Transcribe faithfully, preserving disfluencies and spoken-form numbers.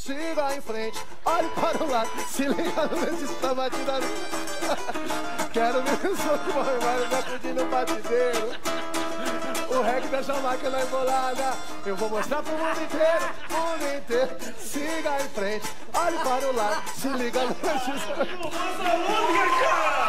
Siga em frente, olhe para o lado, se liga no meu está batido. Quero ver o som que morre, mas vai pedir no batideiro. O reggae dessa máquina embolada, eu vou mostrar pro mundo inteiro, mundo inteiro. Siga em frente, olhe para o lado, se liga no meu está batido.